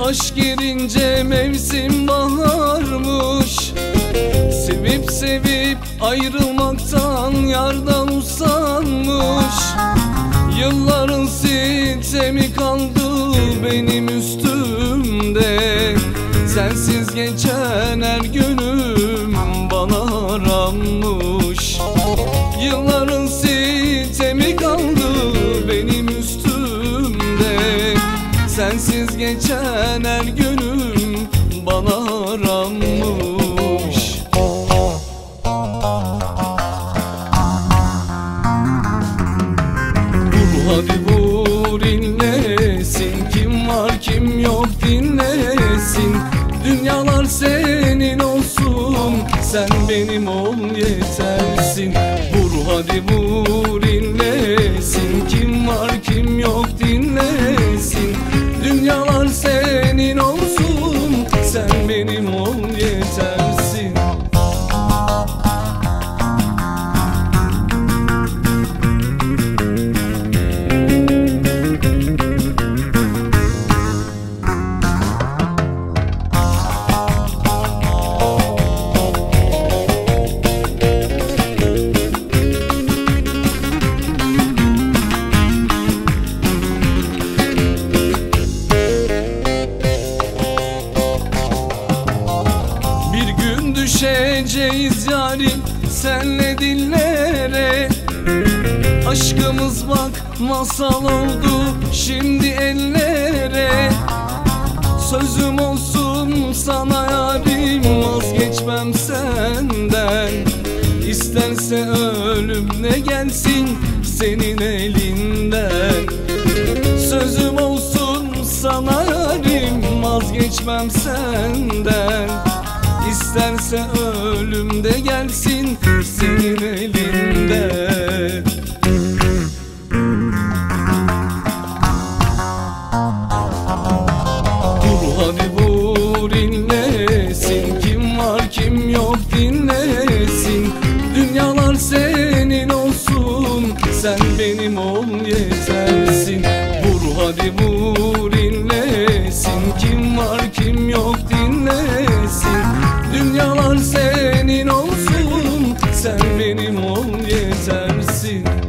Aşk gelince mevsim baharmış. Sevip sevip ayrılmaktan yardan usanmış. Yılların sinsemi kaldı benim üstümde. Sensiz geçen her günüm bana aranmış. Yılların sinsemi kaldı benim üstümde. Sensiz geçen her günüm bana aranmış. Vur hadi vur inlesin, kim var kim yok dinlesin. Dünyalar senin olsun, sen benim ol yetersin. Vur hadi vur inlesin, kim var kim yok dinlesin. Dünyalar senin olsun, sen benim ol yetersin. Düşeceğiz yarim senle dillere. Aşkımız bak masal oldu şimdi ellere. Sözüm olsun sana yarim, vazgeçmem senden. İsterse ölüm ne gelsin senin elinden. Sözüm olsun sana yarim, vazgeçmem senden. İsterse ölüm de gelsin senin elinde. Vur hadi vur inlesin, kim var kim yok dinlesin. Dünyalar senin olsun, sen benim ol yetersin. Vur hadi vur inlesin, kim var kim yok dinlesin. Dünyalar senin olsun, sen benim ol yetersin.